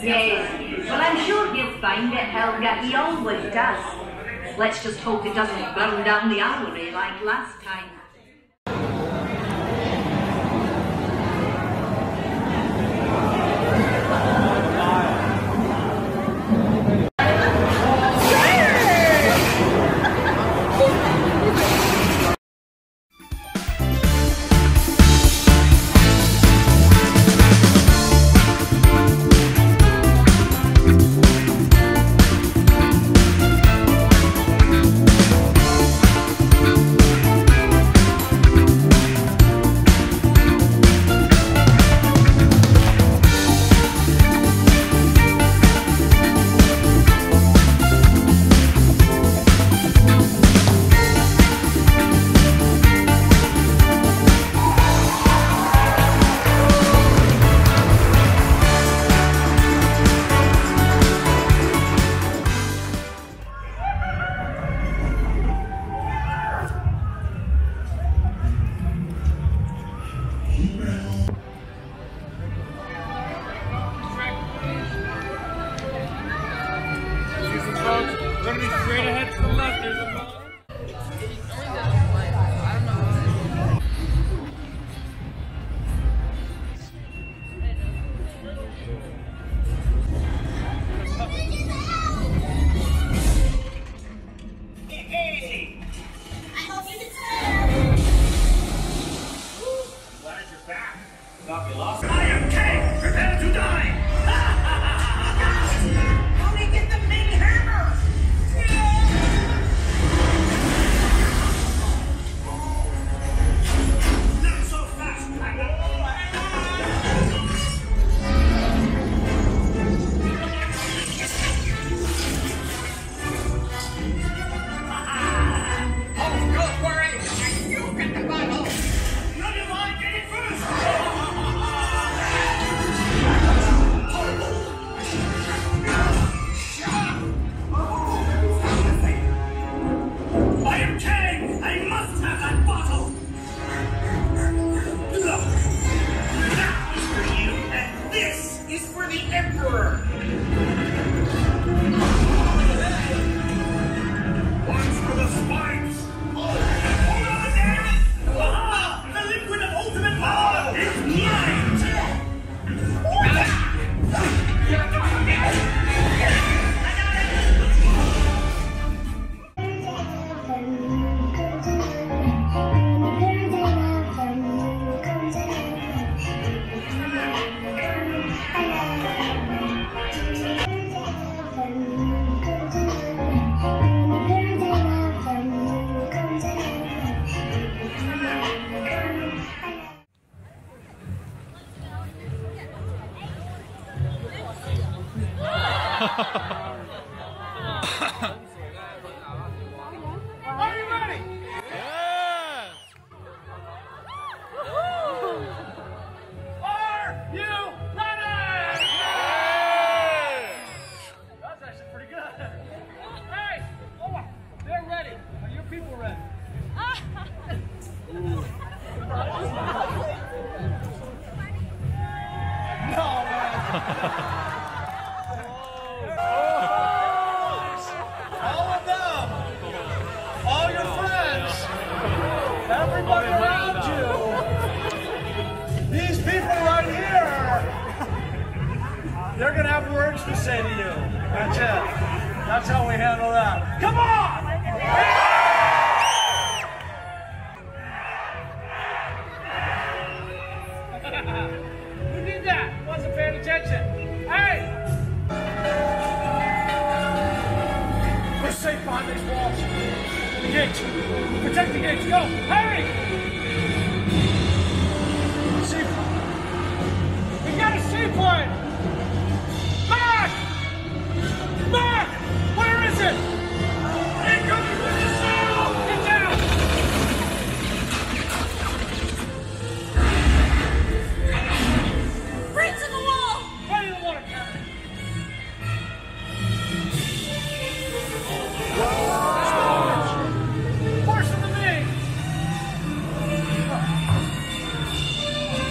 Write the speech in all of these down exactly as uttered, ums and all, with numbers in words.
Yes, well, I'm sure you'll find it, Helga. He always does. Let's just hope it doesn't burn down the armory like last time.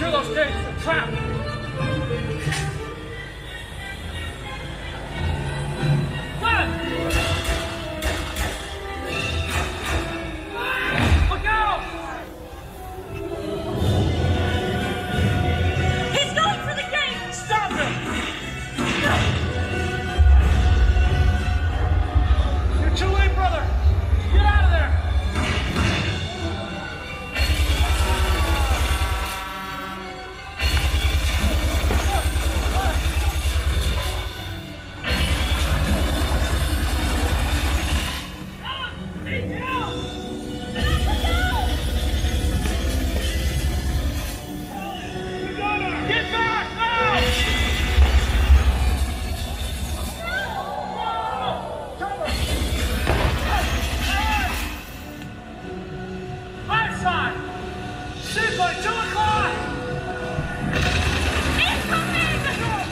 Those things, the trap. Shit by two o'clock! It's the magical!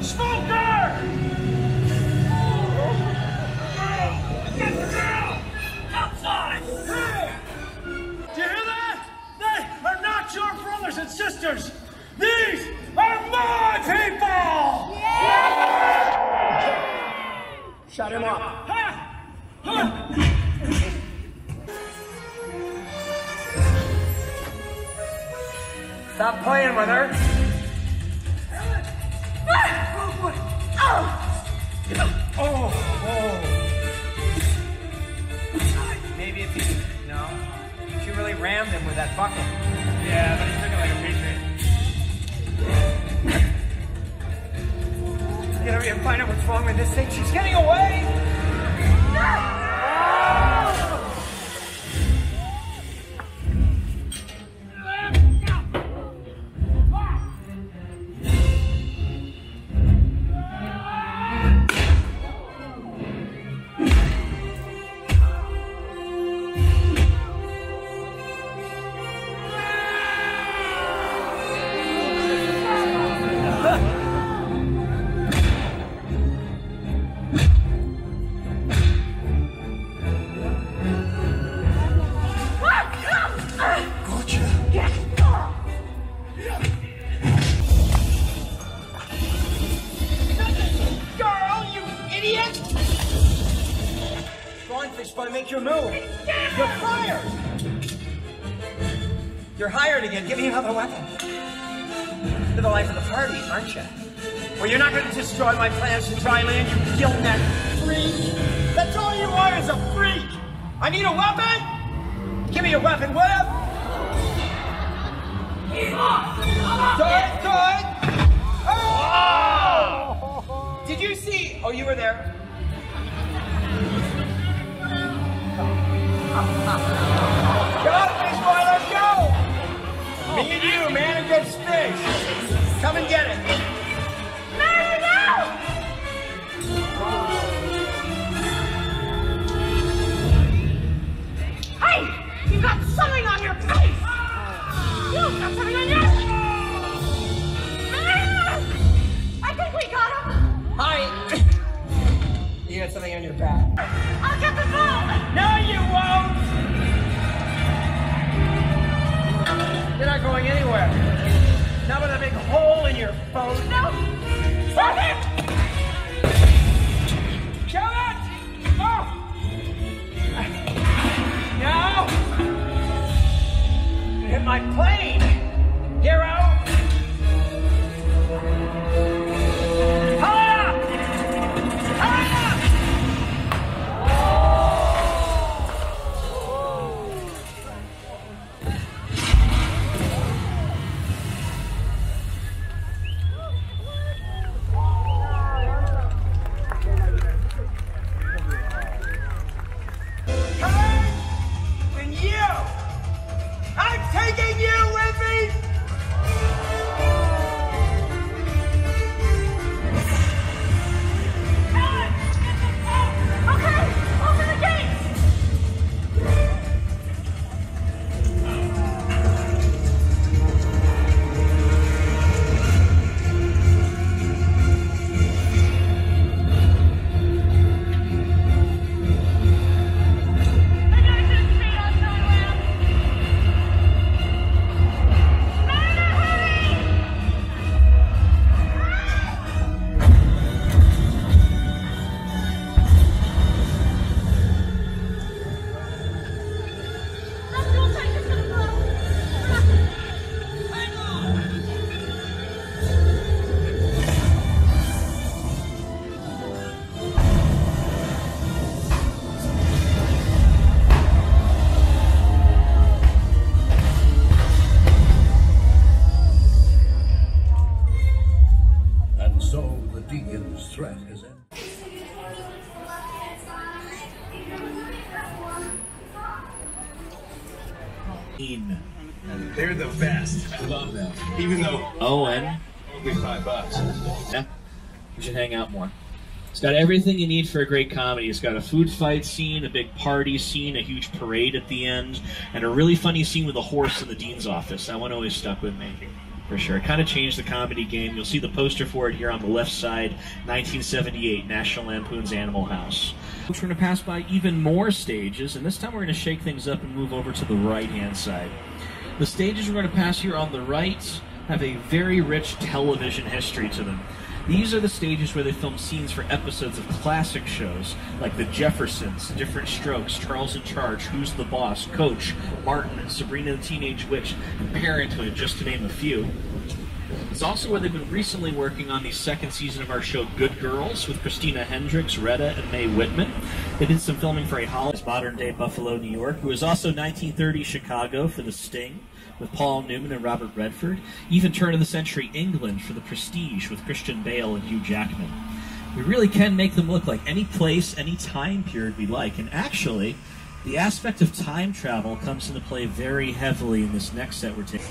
Smoker! Smoker! Get down! Outside! Hey! Do you hear that? They are not your brothers and sisters! These are my people! Yeah! Shut him up. Ha! Ha! Stop playing with her. Oh, oh. Maybe if you, no. She really rammed him with that bucket. Yeah, but he's looking like a patriot. Get over here and find out what's wrong with this thing. She's getting away! No! They're the best. I love them. Even though Owen, only five bucks. Yeah. You should hang out more. It's got everything you need for a great comedy. It's got a food fight scene, a big party scene, a huge parade at the end, and a really funny scene with a horse in the dean's office. That one always stuck with me, for sure. It kind of changed the comedy game. You'll see the poster for it here on the left side, nineteen seventy-eight, National Lampoon's Animal House. We're going to pass by even more stages, and this time we're going to shake things up and move over to the right-hand side. The stages we're going to pass here on the right have a very rich television history to them. These are the stages where they film scenes for episodes of classic shows like The Jeffersons, Different Strokes, Charles in Charge, Who's the Boss, Coach, Martin, Sabrina the Teenage Witch, and Parenthood, just to name a few. It's also where they've been recently working on the second season of our show, Good Girls, with Christina Hendricks, Retta, and Mae Whitman. They did some filming for a Hollis, modern-day Buffalo, New York. It was also nineteen thirty Chicago for The Sting, with Paul Newman and Robert Redford. Even turn-of-the-century England for The Prestige, with Christian Bale and Hugh Jackman. We really can make them look like any place, any time period we like. And actually, the aspect of time travel comes into play very heavily in this next set we're taking.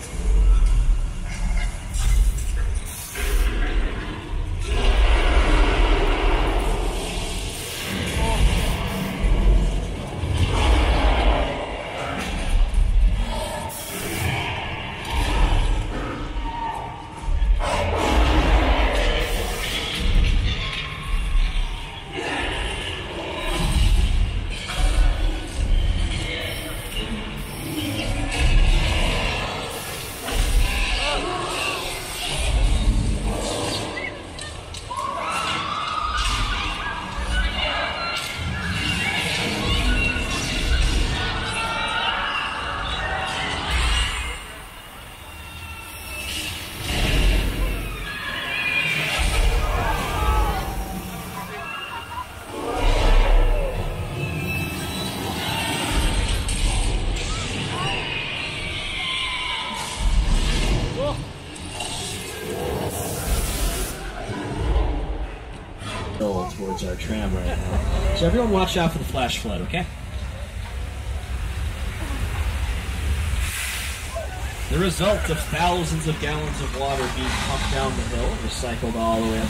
Towards our tram right now. So everyone watch out for the flash flood, okay? The result of thousands of gallons of water being pumped down the hill and recycled all the way up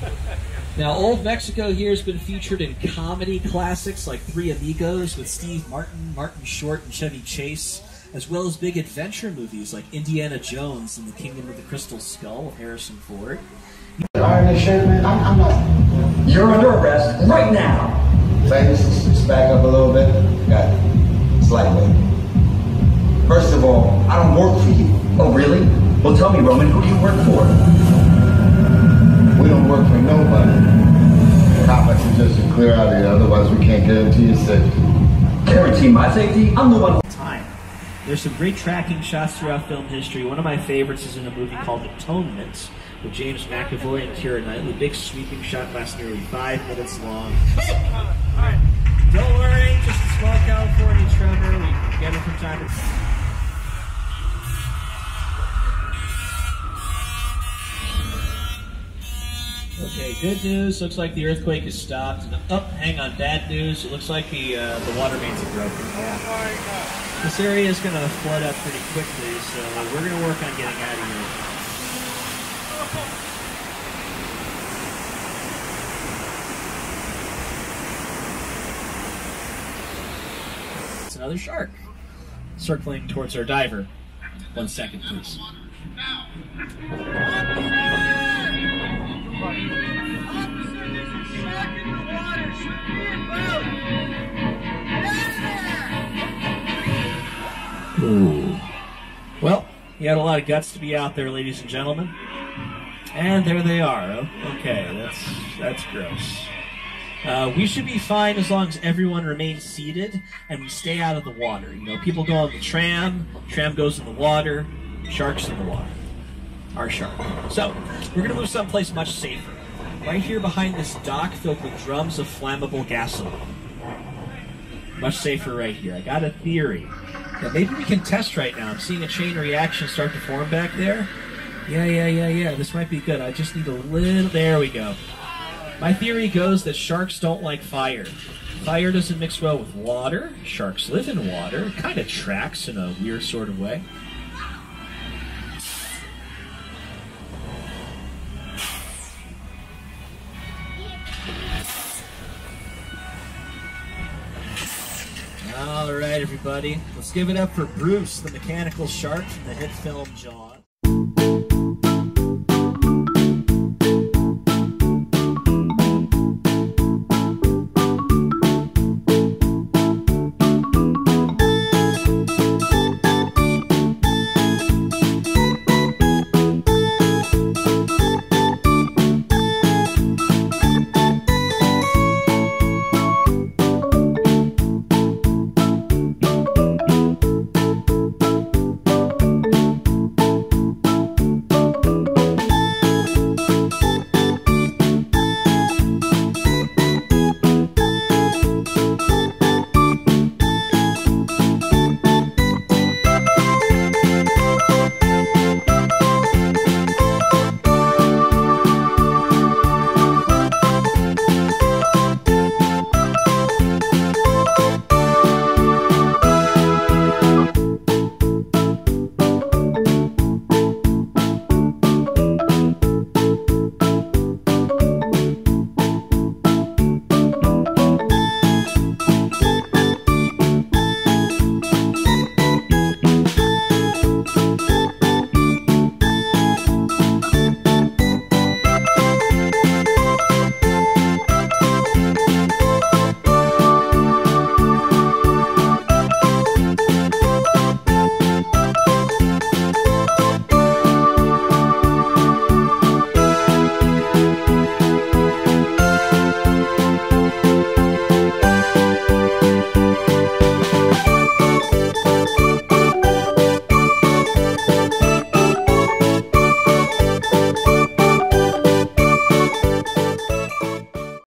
to the top. Now, Old Mexico here has been featured in comedy classics like Three Amigos with Steve Martin, Martin Short, and Chevy Chase, as well as big adventure movies like Indiana Jones and the Kingdom of the Crystal Skull with Harrison Ford. All right, Mister Sherman, I'm, I'm not. You're under arrest right now. Ladies, just back up a little bit. Got it. Slightly. First of all, I don't work for you. Oh, really? Well, tell me, Roman, who do you work for? We don't work for nobody. The cop just to clear out of here, otherwise we can't guarantee your safety. Guarantee my safety? I'm the one. There's some great tracking shots throughout film history. One of my favorites is in a movie called Atonement with James McAvoy and Keira Knightley. Big sweeping shot lasts nearly five minutes long. Alright. Don't worry, just a small California tremor. We get it from time to time. Okay, good news. Looks like the earthquake has stopped. And oh, hang on. Bad news. It looks like the uh, the water mains are broken. Yeah. This area is going to flood up pretty quickly, so we're going to work on getting out of here. It's another shark circling towards our diver. One second, please. Ooh. Well, you had a lot of guts to be out there, ladies and gentlemen. And there they are. Okay, that's that's gross. Uh, we should be fine as long as everyone remains seated and we stay out of the water. You know, people go on the tram, tram goes in the water, sharks in the water. Our shark. So, we're going to move someplace much safer. Right here behind this dock filled with drums of flammable gasoline. Much safer right here. I got a theory that maybe we can test right now. I'm seeing a chain reaction start to form back there. Yeah, yeah, yeah, yeah. This might be good. I just need a little... There we go. My theory goes that sharks don't like fire. Fire doesn't mix well with water. Sharks live in water. It kind of tracks in a weird sort of way. buddy. Let's give it up for Bruce, the mechanical shark from the hit film Jaws.